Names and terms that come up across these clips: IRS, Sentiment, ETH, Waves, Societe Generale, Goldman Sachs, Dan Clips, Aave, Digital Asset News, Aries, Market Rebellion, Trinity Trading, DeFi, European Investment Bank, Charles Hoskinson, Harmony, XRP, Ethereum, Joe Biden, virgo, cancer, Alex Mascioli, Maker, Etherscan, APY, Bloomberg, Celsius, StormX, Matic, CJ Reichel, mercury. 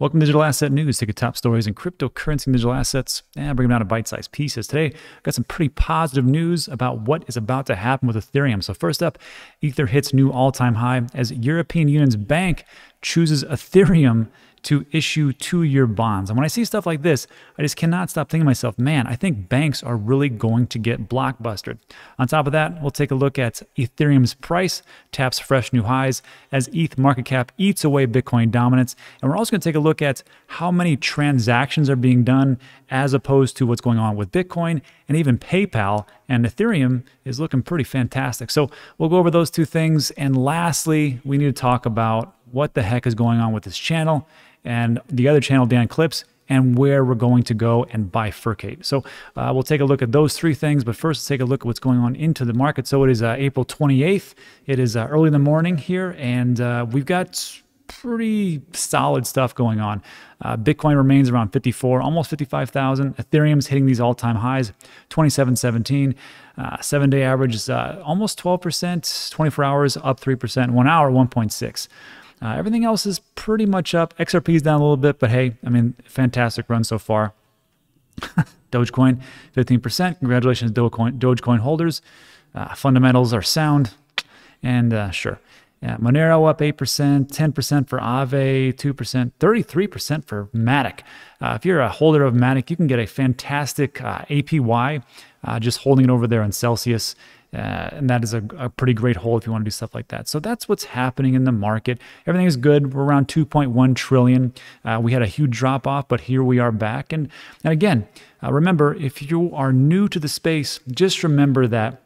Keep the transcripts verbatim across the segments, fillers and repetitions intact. Welcome to Digital Asset News. Take your top stories in cryptocurrency and digital assets and bring them down to bite-sized pieces. Today, I've got some pretty positive news about what is about to happen with Ethereum. So first up, Ether hits new all-time high as European Union's bank chooses Ethereum to issue two-year bonds. And when I see stuff like this, I just cannot stop thinking to myself, man, I think banks are really going to get blockbustered. On top of that, we'll take a look at Ethereum's price, taps fresh new highs as E T H market cap eats away Bitcoin dominance. And we're also going to take a look at how many transactions are being done as opposed to what's going on with Bitcoin, and even PayPal and Ethereum is looking pretty fantastic. So we'll go over those two things. And lastly, we need to talk about what the heck is going on with this channel and the other channel, Dan Clips, and where we're going to go and bifurcate. So uh, we'll take a look at those three things, but first let's take a look at what's going on into the market. So it is uh, April twenty-eighth. It is uh, early in the morning here, and uh, we've got pretty solid stuff going on. Uh, Bitcoin remains around fifty-four, almost fifty-five thousand. Ethereum's hitting these all-time highs, twenty-seven seventeen. Uh, seven-day average is uh, almost twelve percent, twenty-four hours up three percent, one hour, one point six. Uh, everything else is pretty much up. X R P is down a little bit, but hey, I mean, fantastic run so far. Dogecoin, fifteen percent. Congratulations, Dogecoin, Dogecoin holders. Uh, fundamentals are sound. And uh, sure, yeah, Monero up eight percent, ten percent for Aave, two percent, thirty-three percent for Matic. Uh, if you're a holder of Matic, you can get a fantastic uh, A P Y uh, just holding it over there on Celsius. Uh, and that is a, a pretty great hold if you want to do stuff like that. So that's what's happening in the market. Everything is good. We're around two point one trillion. Uh, we had a huge drop off, but here we are back. And, and again, uh, remember, if you are new to the space, just remember that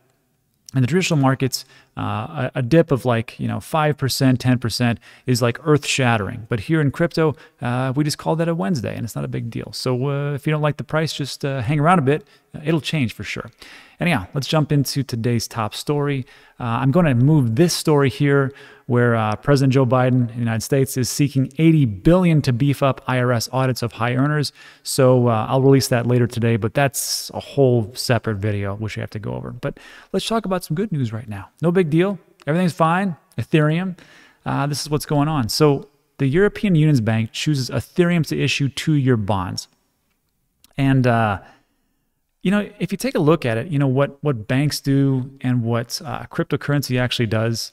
in the traditional markets, uh, a, a dip of like, you know, five percent, ten percent is like earth shattering. But here in crypto, uh, we just call that a Wednesday, and it's not a big deal. So uh, if you don't like the price, just uh, hang around a bit. It'll change for sure. Anyhow, let's jump into today's top story. Uh, I'm going to move this story here where uh, President Joe Biden in the United States is seeking eighty billion dollars to beef up I R S audits of high earners. So uh, I'll release that later today, but that's a whole separate video, which we have to go over. But let's talk about some good news right now. No big deal. Everything's fine. Ethereum. Uh, this is what's going on. So the European Union's bank chooses Ethereum to issue two-year bonds. And uh, you know, if you take a look at it, you know, what, what banks do and what uh, cryptocurrency actually does,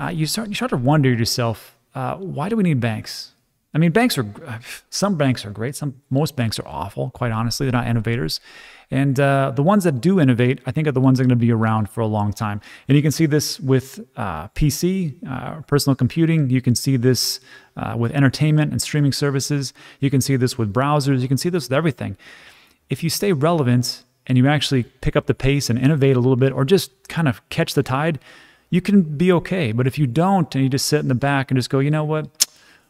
uh, you, start, you start to wonder to yourself, uh, why do we need banks? I mean, banks are, some banks are great. Some, most banks are awful, quite honestly. They're not innovators. And uh, the ones that do innovate, I think, are the ones that are going to be around for a long time. And you can see this with uh, P C, uh, personal computing. You can see this uh, with entertainment and streaming services. You can see this with browsers. You can see this with everything. If you stay relevant and you actually pick up the pace and innovate a little bit, or just kind of catch the tide, you can be okay. But if you don't, and you just sit in the back and just go, you know what,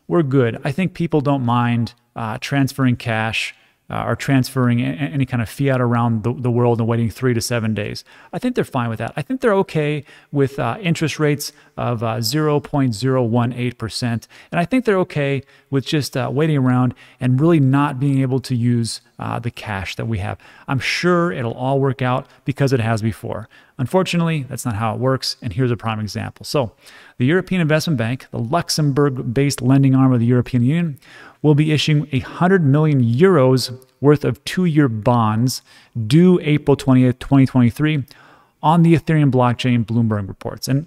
we're good. I think people don't mind uh, transferring cash uh, or transferring any kind of fiat around the, the world and waiting three to seven days. I think they're fine with that. I think they're okay with uh, interest rates of uh, zero point zero one eight percent. And I think they're okay with just uh, waiting around and really not being able to use Uh, the cash that we have. I'm sure it'll all work out because it has before. Unfortunately, that's not how it works, and here's a prime example. So the European Investment Bank, the Luxembourg-based lending arm of the European Union, will be issuing one hundred million euros worth of two-year bonds due April twenty-eighth, twenty twenty-three on the Ethereum blockchain, Bloomberg reports. And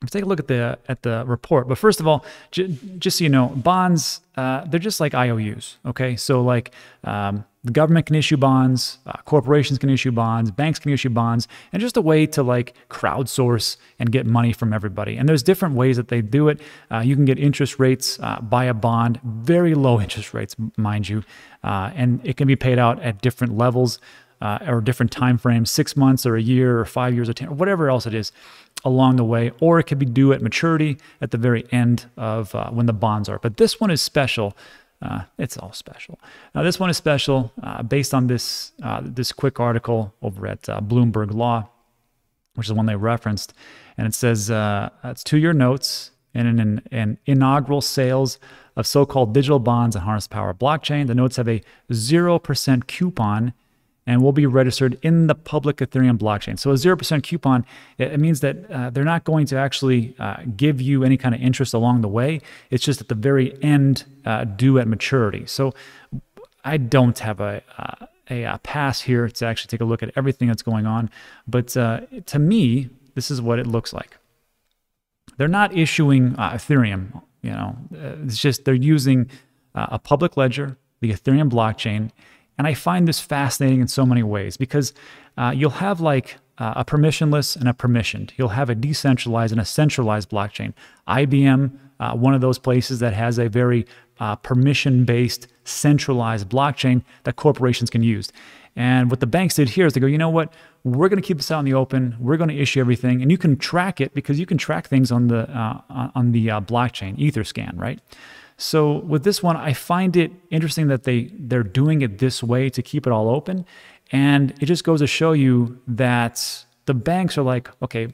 let's take a look at the at the report. But first of all, j just so you know, bonds, uh, they're just like I O Us, okay? So like um, the government can issue bonds, uh, corporations can issue bonds, banks can issue bonds, and just a way to like crowdsource and get money from everybody. And there's different ways that they do it. Uh, you can get interest rates uh, by a bond, very low interest rates, mind you, uh, and it can be paid out at different levels uh, or different time frames, six months or a year or five years or ten, or whatever else it is along the way, or it could be due at maturity at the very end of uh, when the bonds are. But this one is special. Uh, it's all special. Now, this one is special uh, based on this, uh, this quick article over at uh, Bloomberg Law, which is the one they referenced. And it says uh, it's two-year notes and an, an, an inaugural sales of so-called digital bonds and harness power blockchain. The notes have a zero percent coupon and will be registered in the public Ethereum blockchain. So a zero percent coupon, it means that uh, they're not going to actually uh, give you any kind of interest along the way. It's just at the very end, uh, due at maturity. So I don't have a, uh, a, a pass here to actually take a look at everything that's going on. But uh, to me, this is what it looks like. They're not issuing uh, Ethereum, you know, it's just they're using uh, a public ledger, the Ethereum blockchain. And I find this fascinating in so many ways because uh, you'll have like uh, a permissionless and a permissioned. You'll have a decentralized and a centralized blockchain. I B M, uh, one of those places that has a very uh, permission-based centralized blockchain that corporations can use. And what the banks did here is they go, you know what, we're going to keep this out in the open. We're going to issue everything. And you can track it because you can track things on the, uh, on the uh, blockchain, Etherscan, right? So with this one, I find it interesting that they, they're doing it this way to keep it all open. And it just goes to show you that the banks are like, okay,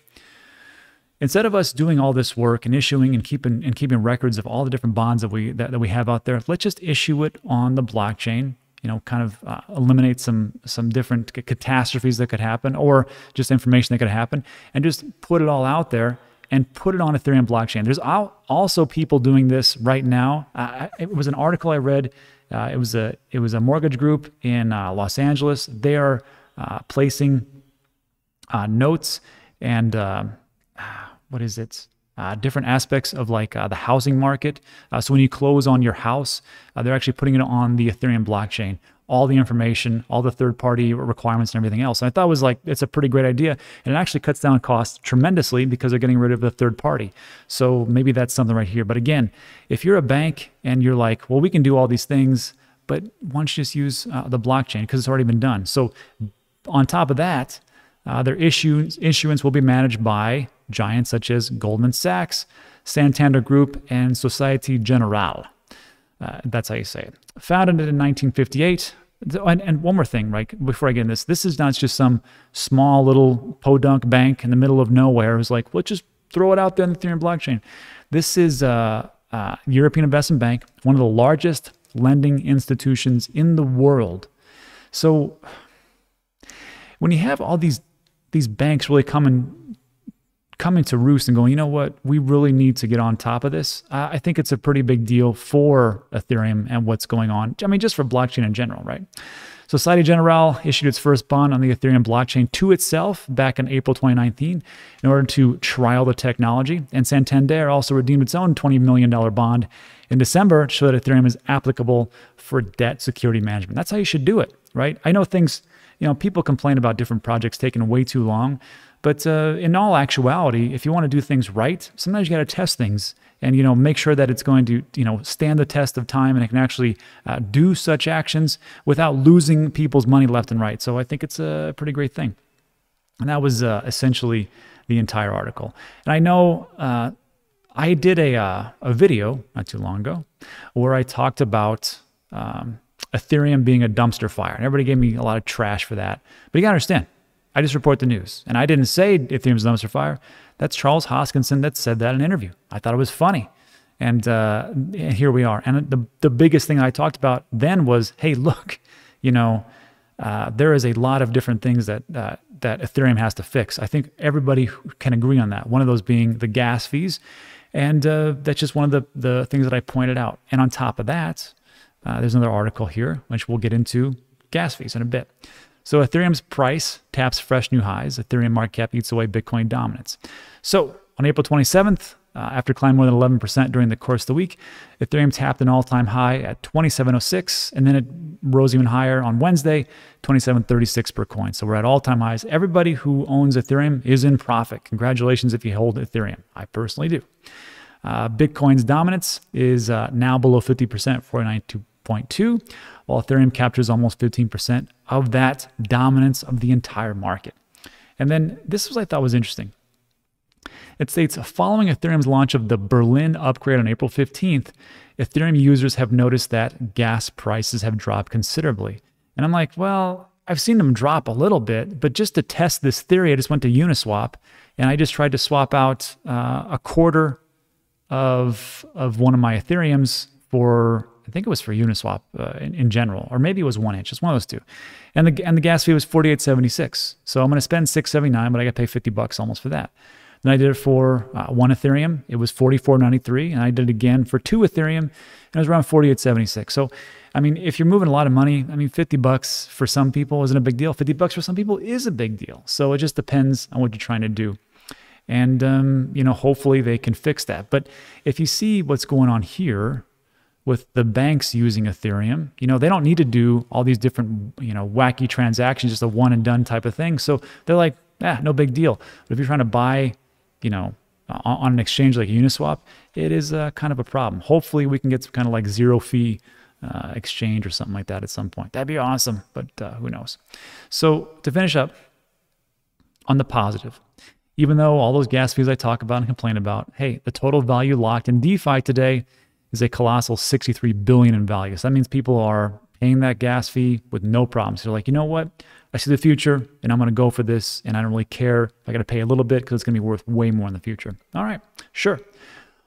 instead of us doing all this work and issuing and keeping and keeping records of all the different bonds that we, that, that we have out there, let's just issue it on the blockchain, you know, kind of uh, eliminate some, some different catastrophes that could happen or just information that could happen and just put it all out there and put it on Ethereum blockchain. There's also people doing this right now. Uh, it was an article I read. Uh, it was a it was a mortgage group in uh, Los Angeles. They are uh, placing uh, notes and uh, what is it? Uh, different aspects of like uh, the housing market. Uh, so when you close on your house, uh, they're actually putting it on the Ethereum blockchain. All the information, all the third-party requirements and everything else. And I thought it was like, it's a pretty great idea. And it actually cuts down costs tremendously because they're getting rid of the third party. So maybe that's something right here. But again, if you're a bank and you're like, well, we can do all these things, but why don't you just use uh, the blockchain because it's already been done. So on top of that, uh, their issues, issuance will be managed by giants such as Goldman Sachs, Santander Group, and Societe Generale. Uh, that's how you say it. Founded in nineteen fifty-eight. And, and one more thing, right, before I get into this, this is not just some small little podunk bank in the middle of nowhere who's like, let's just throw it out there in the Ethereum blockchain. This is uh, uh, European Investment Bank, one of the largest lending institutions in the world. So when you have all these, these banks really coming, coming to roost and going, you know what, we really need to get on top of this, uh, I think it's a pretty big deal for Ethereum and what's going on. I mean, just for blockchain in general, right? Societe Generale issued its first bond on the Ethereum blockchain to itself back in April twenty nineteen in order to trial the technology. And Santander also redeemed its own twenty million dollar bond in December to show that Ethereum is applicable for debt security management. That's how you should do it, right? I know things, you know, people complain about different projects taking way too long. But uh, in all actuality, if you want to do things right, sometimes you got to test things and, you know, make sure that it's going to, you know, stand the test of time and it can actually uh, do such actions without losing people's money left and right. So I think it's a pretty great thing. And that was uh, essentially the entire article. And I know uh, I did a, uh, a video not too long ago where I talked about um, Ethereum being a dumpster fire. And everybody gave me a lot of trash for that. But you got to understand, I just report the news. And I didn't say Ethereum's a dumpster fire. That's Charles Hoskinson that said that in an interview. I thought it was funny. And uh, here we are. And the, the biggest thing I talked about then was, hey, look, you know, uh, there is a lot of different things that, uh, that Ethereum has to fix. I think everybody can agree on that. One of those being the gas fees. And uh, that's just one of the, the things that I pointed out. And on top of that, uh, there's another article here, which we'll get into gas fees in a bit. So Ethereum's price taps fresh new highs. Ethereum market cap eats away Bitcoin dominance. So on April twenty-seventh, uh, after climbing more than eleven percent during the course of the week, Ethereum tapped an all-time high at twenty-seven oh six, and then it rose even higher on Wednesday, twenty-seven thirty-six per coin. So we're at all-time highs. Everybody who owns Ethereum is in profit. Congratulations if you hold Ethereum. I personally do. Uh, Bitcoin's dominance is uh, now below fifty percent, forty-nine point two, while Ethereum captures almost fifteen percent of that dominance of the entire market. And then this was, I thought was interesting. It states, following Ethereum's launch of the Berlin upgrade on April fifteenth, Ethereum users have noticed that gas prices have dropped considerably. And I'm like, well, I've seen them drop a little bit, but just to test this theory, I just went to Uniswap and I just tried to swap out uh, a quarter of, of one of my Ethereums for I think it was for Uniswap uh, in, in general, or maybe it was one inch. It's one of those two. And the and the gas fee was forty-eight seventy-six. So I'm going to spend six seventy-nine, but I got to pay fifty bucks almost for that. Then I did it for uh, one Ethereum. It was forty-four ninety-three, and I did it again for two Ethereum, and it was around forty-eight seventy-six. So, I mean, if you're moving a lot of money, I mean, fifty bucks for some people isn't a big deal. fifty bucks for some people is a big deal. So it just depends on what you're trying to do. And, um, you know, hopefully they can fix that. But if you see what's going on here with the banks using Ethereum, you know, they don't need to do all these different, you know, wacky transactions, just a one and done type of thing. So they're like, ah, no big deal. But if you're trying to buy, you know, on an exchange like Uniswap, it is a kind of a problem. Hopefully we can get some kind of like zero fee uh, exchange or something like that at some point. That'd be awesome, but uh, who knows? So to finish up on the positive, even though all those gas fees I talk about and complain about, hey, the total value locked in DeFi today is a colossal sixty-three billion dollars in value. So that means people are paying that gas fee with no problems. So they're like, you know what? I see the future and I'm gonna go for this and I don't really care if I gotta pay a little bit because it's gonna be worth way more in the future. All right, sure.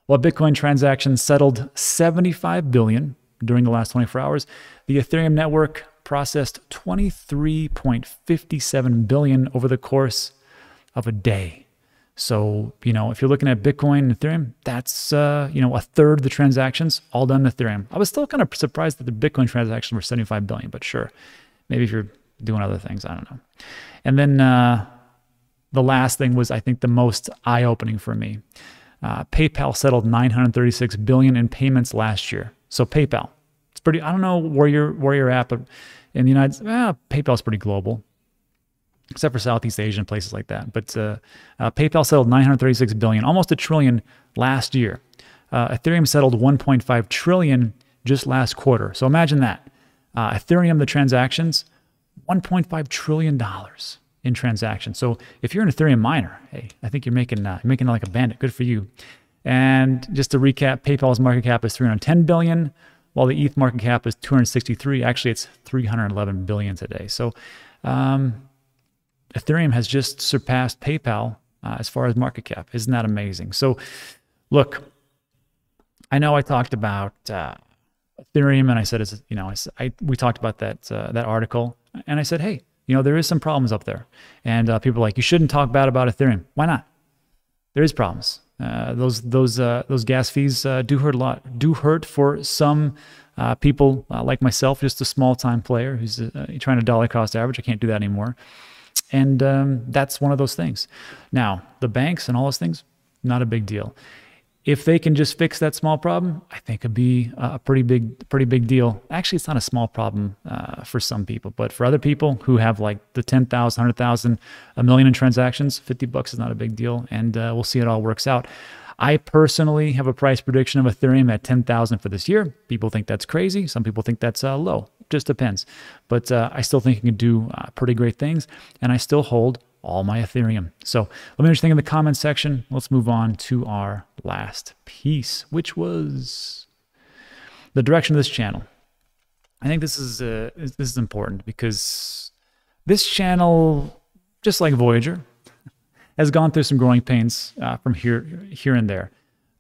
Well, Bitcoin transactions settled seventy-five billion dollars during the last twenty-four hours. The Ethereum network processed twenty-three point five seven billion dollars over the course of a day. So, you know, if you're looking at Bitcoin and Ethereum, that's, uh, you know, a third of the transactions all done in Ethereum. I was still kind of surprised that the Bitcoin transactions were seventy-five billion, but sure. Maybe if you're doing other things, I don't know. And then uh, the last thing was, I think, the most eye-opening for me. Uh, PayPal settled nine hundred thirty-six billion in payments last year. So PayPal, it's pretty, I don't know where you're, where you're at, but in the United States, well, PayPal's pretty global, except for Southeast Asia and places like that. But uh, uh, PayPal settled nine hundred thirty-six billion dollars, almost a trillion last year. Uh, Ethereum settled one point five trillion dollars just last quarter. So imagine that. Uh, Ethereum, the transactions, one point five trillion dollars in transactions. So if you're an Ethereum miner, hey, I think you're making, uh, you're making like a bandit. Good for you. And just to recap, PayPal's market cap is three hundred ten billion dollars, while the E T H market cap is two hundred sixty-three. Actually, it's three hundred eleven billion dollars today. So, um... Ethereum has just surpassed PayPal uh, as far as market cap. Isn't that amazing? So look, I know I talked about uh, Ethereum and I said, it's, you know, I, I, we talked about that, uh, that article and I said, hey, you know, there is some problems up there. And uh, people are like, you shouldn't talk bad about Ethereum. Why not? There is problems. Uh, those, those, uh, those gas fees uh, do hurt a lot, do hurt for some uh, people uh, like myself, just a small time player who's uh, trying to dollar cost average. I can't do that anymore. And um, that's one of those things. Now, the banks and all those things, not a big deal. If they can just fix that small problem, I think it'd be a pretty big, pretty big deal. Actually, it's not a small problem uh, for some people, but for other people who have like the ten thousand, one hundred thousand, a million in transactions, fifty bucks is not a big deal. And uh, we'll see it all works out. I personally have a price prediction of Ethereum at ten thousand for this year. People think that's crazy. Some people think that's uh, low. Just depends. But uh, I still think you can do uh, pretty great things, and I still hold all my Ethereum. So let me know what you think in the comments section. Let's move on to our last piece, which was the direction of this channel. I think this is uh, this is important because this channel, just like Voyager, has gone through some growing pains uh, from here here and there.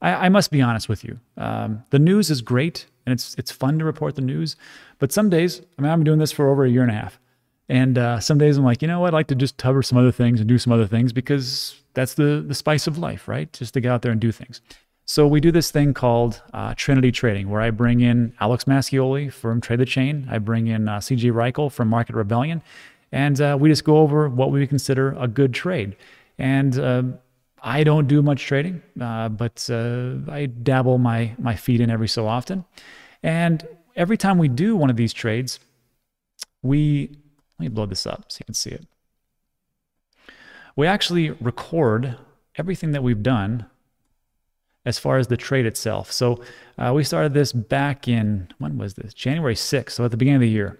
I, I must be honest with you. Um, the news is great. And it's it's fun to report the news, but some days, I mean, I've been doing this for over a year and a half. And uh, some days I'm like, you know what? I'd like to just cover some other things and do some other things because that's the, the spice of life, right? Just to get out there and do things. So we do this thing called uh, Trinity Trading, where I bring in Alex Mascioli from Trade the Chain. I bring in uh, C J Reichel from Market Rebellion. And uh, we just go over what we consider a good trade. And uh, I don't do much trading, uh, but uh, I dabble my, my feet in every so often. And every time we do one of these trades, we, let me blow this up so you can see it. We actually record everything that we've done as far as the trade itself. So uh, we started this back in, when was this? January sixth, so at the beginning of the year.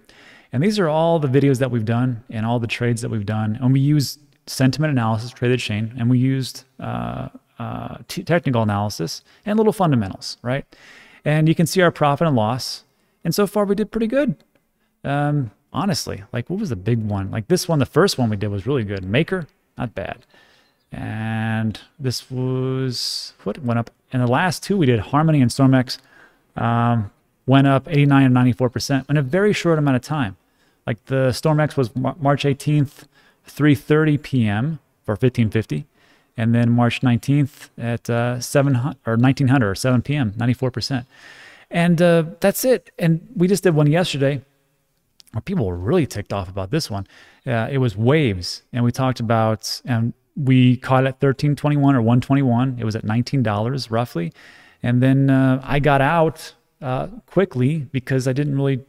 And these are all the videos that we've done and all the trades that we've done. And we use sentiment analysis, Trade the Chain, and we used uh, uh, technical analysis and little fundamentals, right? And you can see our profit and loss. And so far we did pretty good. Um, honestly, like what was the big one? Like this one, the first one we did was really good. Maker, not bad. And this was, what went up? And the last two we did, Harmony and StormX, um, went up eighty-nine and ninety-four percent in a very short amount of time. Like the StormX was March eighteenth, three thirty p m for fifteen fifty, and then March nineteenth at uh, seven or nineteen hundred or seven p m ninety-four percent. And uh, that's it. And we just did one yesterday. People were really ticked off about this one. Uh, it was Waves, and we talked about, and we caught it at thirteen twenty-one or one twenty-one. It was at nineteen dollars roughly. And then uh, I got out uh, quickly because I didn't really,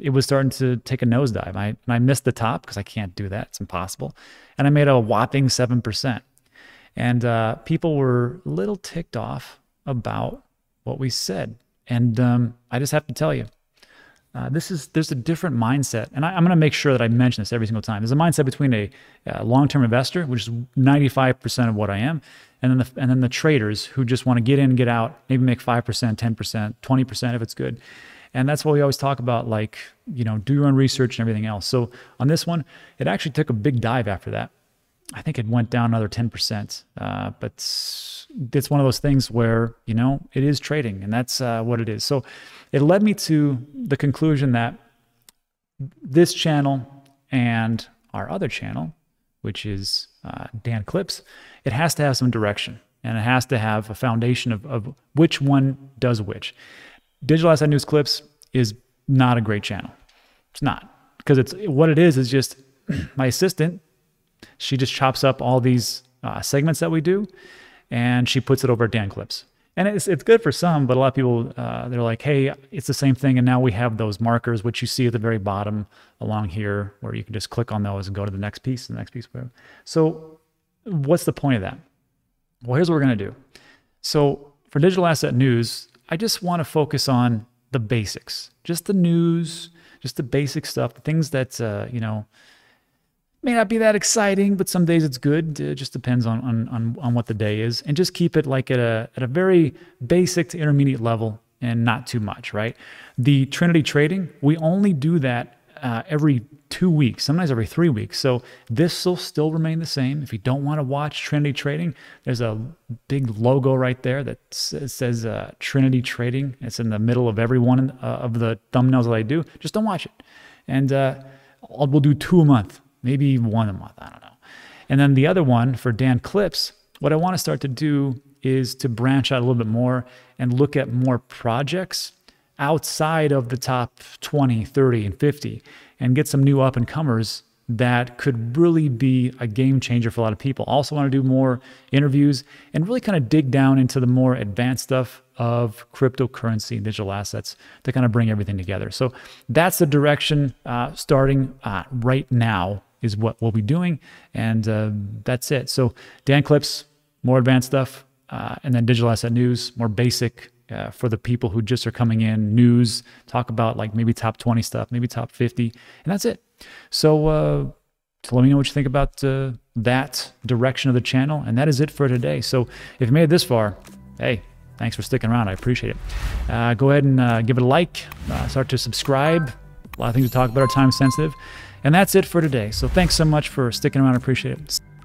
it was starting to take a nosedive. I, and I missed the top because I can't do that. It's impossible. And I made a whopping seven percent. And uh, people were a little ticked off about what we said. And um, I just have to tell you, Uh, this is there's a different mindset, and I, I'm going to make sure that I mention this every single time. There's a mindset between a, a long-term investor, which is ninety-five percent of what I am, and then the, and then the traders who just want to get in and get out, maybe make five percent, ten percent, twenty percent if it's good. And that's what we always talk about, like, you know, do your own research and everything else. So on this one, it actually took a big dive after that. I think it went down another ten percent, uh, but it's one of those things where, you know, it is trading, and that's uh, what it is. So it led me to the conclusion that this channel and our other channel, which is uh, Dan Clips, it has to have some direction, and it has to have a foundation of, of which one does which. Digital Asset News Clips is not a great channel. It's not, because it's what it is is just my assistant. She just chops up all these uh, segments that we do, and she puts it over at Dan Clips. And it's, it's good for some, but a lot of people, uh, they're like, hey, it's the same thing. And now we have those markers, which you see at the very bottom along here, where you can just click on those and go to the next piece, the next piece, whatever. So what's the point of that? Well, here's what we're going to do. So for Digital Asset News, I just want to focus on the basics, just the news, just the basic stuff, the things that, uh, you know, may not be that exciting, but some days it's good. It just depends on, on on on what the day is, and just keep it like at a at a very basic to intermediate level, and not too much, right? The Trinity Trading, we only do that uh, every two weeks, sometimes every three weeks. So this will still remain the same. If you don't want to watch Trinity Trading, there's a big logo right there that says uh, Trinity Trading. It's in the middle of every one uh, of the thumbnails that I do. Just don't watch it, and uh, I'll, we'll do two a month. Maybe one a month, I don't know. And then the other one for Dan Clips, what I want to start to do is to branch out a little bit more and look at more projects outside of the top twenty, thirty, and fifty, and get some new up-and-comers that could really be a game changer for a lot of people. Also want to do more interviews and really kind of dig down into the more advanced stuff of cryptocurrency and digital assets to kind of bring everything together. So that's the direction uh, starting uh, right now is what we'll be doing. And uh, that's it. So Dan Clips, more advanced stuff, uh, and then Digital Asset News, more basic uh, for the people who just are coming in, news, talk about like maybe top twenty stuff, maybe top fifty, and that's it. So, uh, so let me know what you think about uh, that direction of the channel. And that is it for today. So if you made it this far, hey, thanks for sticking around. I appreciate it. Uh, go ahead and uh, give it a like, uh, start to subscribe. A lot of things to talk about are time sensitive. And that's it for today. So thanks so much for sticking around. I appreciate it.